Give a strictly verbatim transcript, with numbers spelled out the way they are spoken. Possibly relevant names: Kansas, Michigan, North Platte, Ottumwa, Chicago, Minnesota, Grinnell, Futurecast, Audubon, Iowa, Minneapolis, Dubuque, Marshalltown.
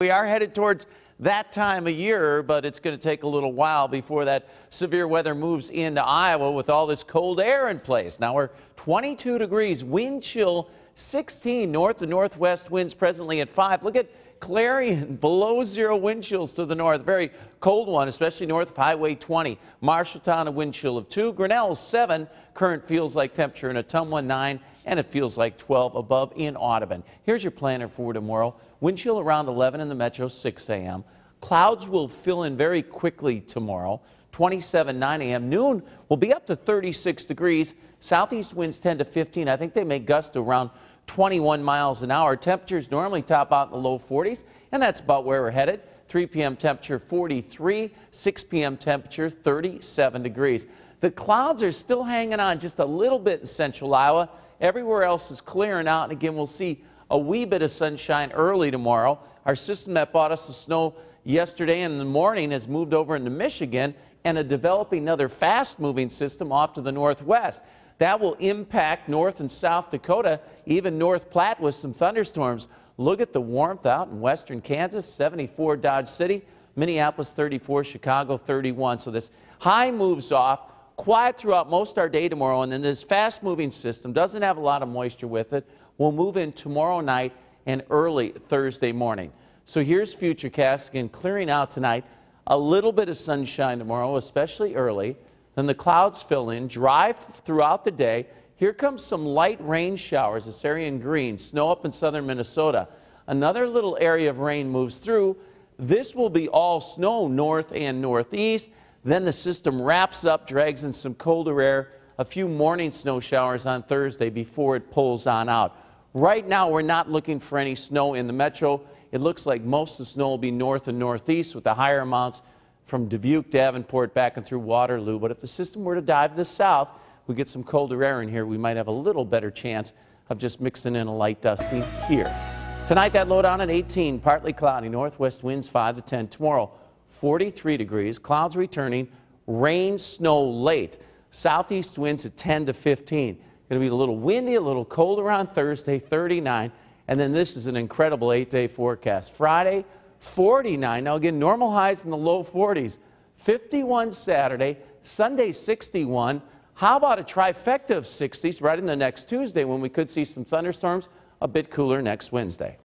We are headed towards that time of year, but it's going to take a little while before that severe weather moves into Iowa with all this cold air in place. Now we're twenty-two degrees, wind chill sixteen, north to northwest winds presently at five. Look at Clarion, below zero wind chills to the north. Very cold one, especially north of Highway twenty. Marshalltown, a wind chill of two. Grinnell, seven. Current feels like temperature in Ottumwa, nine. And it feels like twelve above in Audubon. Here's your planner for tomorrow. Wind chill around eleven in the metro, six A M Clouds will fill in very quickly tomorrow. twenty-seven, nine A M Noon will be up to thirty-six degrees. Southeast winds ten to fifteen. I think they may gust around twenty-one miles an hour. Temperatures normally top out in the low forties, and that's about where we're headed. three P M temperature forty-three, six P M temperature thirty-seven degrees. The clouds are still hanging on just a little bit in central Iowa. Everywhere else is clearing out, and again, we'll see a wee bit of sunshine early tomorrow. Our system that brought us the snow yesterday in the morning has moved over into Michigan, and a developing another fast-moving system off to the northwest. That will impact North and South Dakota, even North Platte with some thunderstorms. Look at the warmth out in western Kansas, seventy-four Dodge City, Minneapolis thirty-four, Chicago thirty-one. So this high moves off, quiet throughout most our day tomorrow, and then this fast-moving system doesn't have a lot of moisture with it. We'll move in tomorrow night and early Thursday morning. So here's Futurecast, again, clearing out tonight. A little bit of sunshine tomorrow, especially early. Then the clouds fill in, dry throughout the day. Here comes some light rain showers, this area in green, snow up in southern Minnesota. Another little area of rain moves through. This will be all snow north and northeast. Then the system wraps up, drags in some colder air, a few morning snow showers on Thursday before it pulls on out. Right now, we're not looking for any snow in the metro. It looks like most of the snow will be north and northeast with the higher amounts from Dubuque, Davenport, back and through Waterloo. But if the system were to dive to the south, we get some colder air in here, we might have a little better chance of just mixing in a light dusting here. Tonight, that low down at eighteen, partly cloudy, northwest winds five to ten. Tomorrow, forty-three degrees, clouds returning, rain, snow late. Southeast winds at ten to fifteen. Going to be a little windy, a little colder on Thursday, thirty-nine. And then this is an incredible eight-day forecast. Friday, forty-nine. Now again, normal highs in the low forties. fifty-one Saturday, Sunday sixty-one. How about a trifecta of sixties right in the next Tuesday when we could see some thunderstorms? A bit cooler next Wednesday.